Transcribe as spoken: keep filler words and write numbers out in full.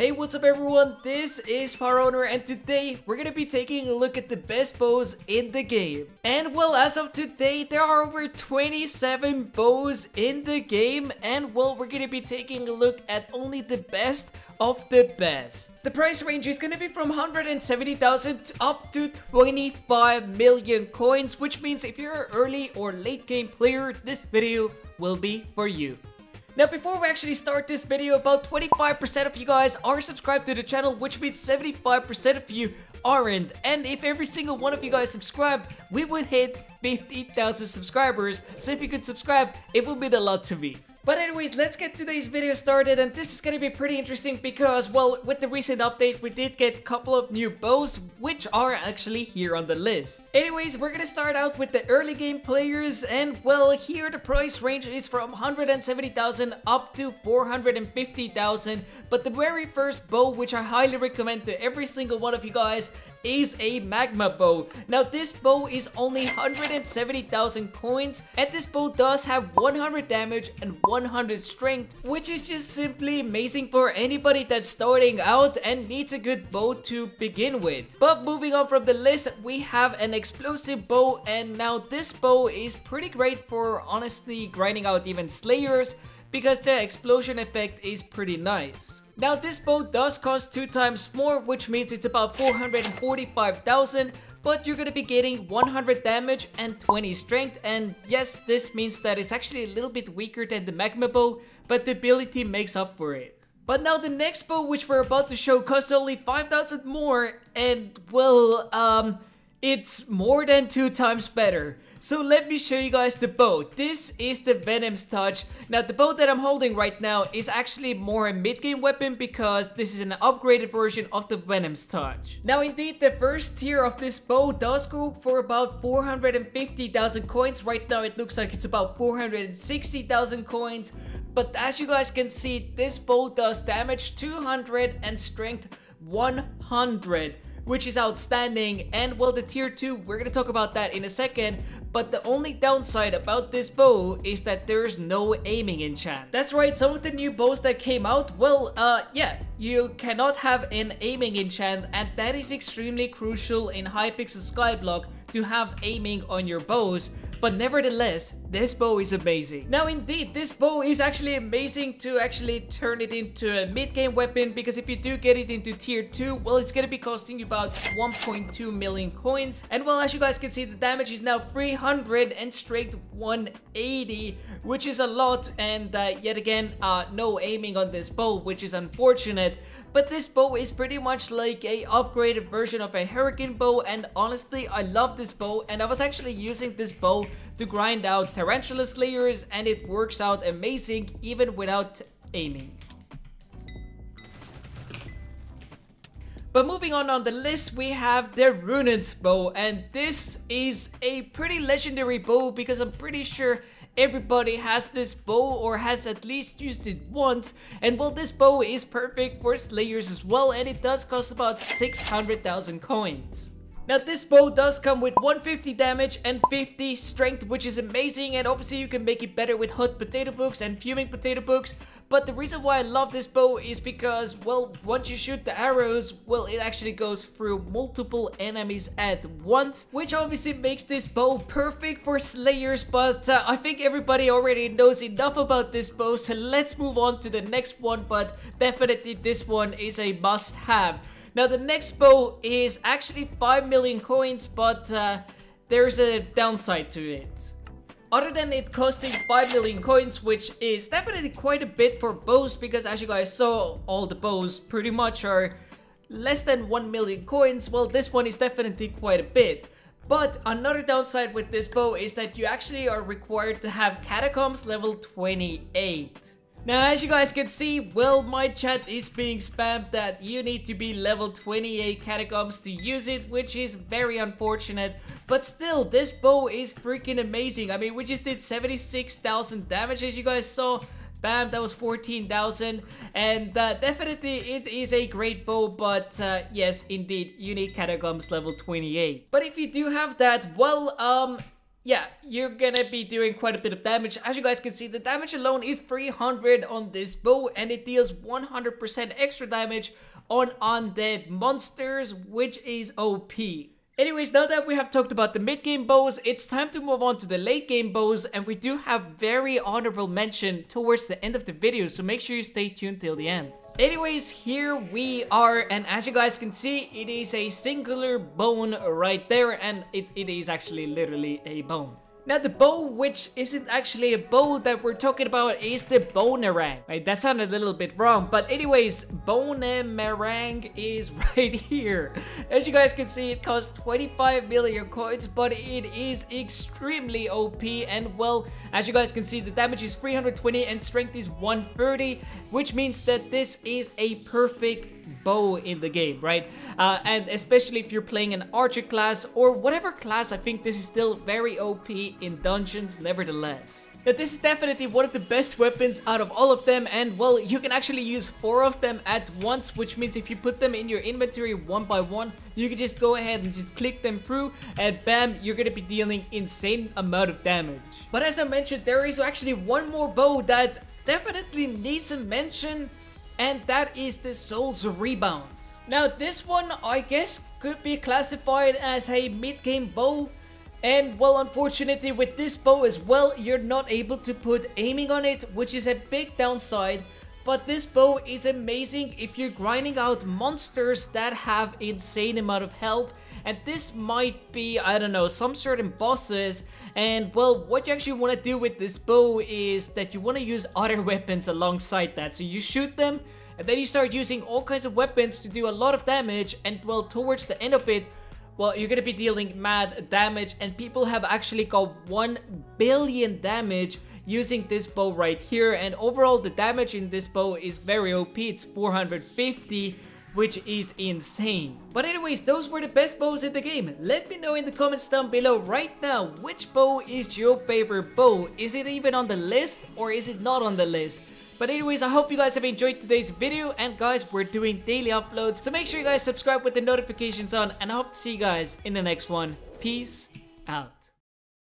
Hey, what's up everyone? This is p zero wer zero wner and today we're gonna be taking a look at the best bows in the game. And well, as of today there are over twenty-seven bows in the game, and well, we're gonna be taking a look at only the best of the best. The price range is gonna be from one hundred seventy thousand up to twenty-five million coins, which means if you're an early or late game player, this video will be for you. Now, before we actually start this video, about twenty-five percent of you guys are subscribed to the channel, which means seventy-five percent of you aren't. And if every single one of you guys subscribed, we would hit fifty thousand subscribers. So if you could subscribe, it would mean a lot to me. But anyways, let's get today's video started, and this is gonna be pretty interesting because, well, with the recent update we did get a couple of new bows, which are actually here on the list. Anyways, we're gonna start out with the early game players, and well, here the price range is from one hundred seventy thousand up to four hundred fifty thousand, but the very first bow, which I highly recommend to every single one of you guys, is a magma bow. Now this bow is only one hundred seventy thousand coins, and this bow does have one hundred damage and one hundred strength, which is just simply amazing for anybody that's starting out and needs a good bow to begin with. But moving on from the list, we have an explosive bow, and now this bow is pretty great for honestly grinding out even Slayers, because the explosion effect is pretty nice. Now this bow does cost two times more, which means it's about four hundred forty-five thousand, but you're gonna be getting one hundred damage and twenty strength. And yes, this means that it's actually a little bit weaker than the magma bow, but the ability makes up for it. But now the next bow, which we're about to show, costs only five thousand more, and well, um, it's more than two times better. So let me show you guys the bow. This is the Venom's Touch. Now the bow that I'm holding right now is actually more a mid-game weapon, because this is an upgraded version of the Venom's Touch. Now indeed, the first tier of this bow does go for about four hundred fifty thousand coins. Right now it looks like it's about four hundred sixty thousand coins. But as you guys can see, this bow does damage two hundred and strength one hundred, which is outstanding. And well, the tier two, we're gonna talk about that in a second, but the only downside about this bow is that there's no aiming enchant. That's right, some of the new bows that came out, well, uh, yeah, you cannot have an aiming enchant, and that is extremely crucial in Hypixel Skyblock to have aiming on your bows. But nevertheless, this bow is amazing. Now indeed, this bow is actually amazing to actually turn it into a mid-game weapon, because if you do get it into tier two, well, it's gonna be costing you about one point two million coins. And well, as you guys can see, the damage is now three hundred and strength one eighty, which is a lot. And uh, yet again, uh, no aiming on this bow, which is unfortunate. But this bow is pretty much like a upgraded version of a hurricane bow, and honestly, I love this bow, and I was actually using this bow to grind out tarantula slayers, and it works out amazing even without aiming. But moving on on the list, we have the Runaan's Bow, and this is a pretty legendary bow, because I'm pretty sure everybody has this bow or has at least used it once. And well, this bow is perfect for Slayers as well, and it does cost about six hundred thousand coins. Now this bow does come with one hundred fifty damage and fifty strength, which is amazing, and obviously you can make it better with hot potato books and fuming potato books. But the reason why I love this bow is because, well, once you shoot the arrows, well, it actually goes through multiple enemies at once, which obviously makes this bow perfect for Slayers. But uh, I think everybody already knows enough about this bow, so let's move on to the next one, but definitely this one is a must-have. Now the next bow is actually five million coins, but uh, there's a downside to it. Other than it costing five million coins, which is definitely quite a bit for bows, because as you guys saw, all the bows pretty much are less than one million coins. Well, this one is definitely quite a bit. But another downside with this bow is that you actually are required to have Catacombs level twenty-eight. Now as you guys can see, well, my chat is being spammed that you need to be level twenty-eight Catacombs to use it, which is very unfortunate. But still, this bow is freaking amazing. I mean, we just did seventy-six thousand damage, as you guys saw. Bam, that was fourteen thousand, and uh, definitely it is a great bow, but uh, yes, indeed, you need Catacombs level twenty-eight. But if you do have that, well, um... yeah, you're gonna be doing quite a bit of damage. As you guys can see, the damage alone is three hundred on this bow, and it deals one hundred percent extra damage on undead monsters, which is O P. Anyways, now that we have talked about the mid-game bows, it's time to move on to the late-game bows, and we do have very honorable mention towards the end of the video, so make sure you stay tuned till the end. Anyways, here we are, and as you guys can see, it is a singular bone right there, and it, it is actually literally a bone. Now, the bow, which isn't actually a bow that we're talking about, is the bonemerang. Right, that sounded a little bit wrong, but anyways, bonemerang is right here. As you guys can see, it costs twenty-five million coins, but it is extremely O P, and well, as you guys can see, the damage is three hundred twenty and strength is one thirty, which means that this is a perfect bow in the game, right? Uh, and especially if you're playing an archer class or whatever class, I think this is still very O P in dungeons nevertheless. Now, this is definitely one of the best weapons out of all of them, and well, you can actually use four of them at once, which means if you put them in your inventory one by one, you can just go ahead and just click them through, and bam, you're gonna be dealing insane amount of damage. But as I mentioned, there is actually one more bow that definitely needs a mention, and that is the Soul's Rebound. Now, this one I guess could be classified as a mid-game bow. And well, unfortunately with this bow as well, you're not able to put aiming on it, which is a big downside. But this bow is amazing if you're grinding out monsters that have insane amount of health. And this might be, I don't know, some certain bosses. And well, what you actually want to do with this bow is that you want to use other weapons alongside that. So you shoot them, and then you start using all kinds of weapons to do a lot of damage. And well, towards the end of it, well, you're gonna be dealing mad damage, and people have actually got one billion damage using this bow right here. And overall, the damage in this bow is very O P. It's four hundred fifty, which is insane. But anyways, those were the best bows in the game. Let me know in the comments down below right now, which bow is your favorite bow? Is it even on the list, or is it not on the list? But anyways, I hope you guys have enjoyed today's video, and guys, we're doing daily uploads, so make sure you guys subscribe with the notifications on, and I hope to see you guys in the next one. Peace out.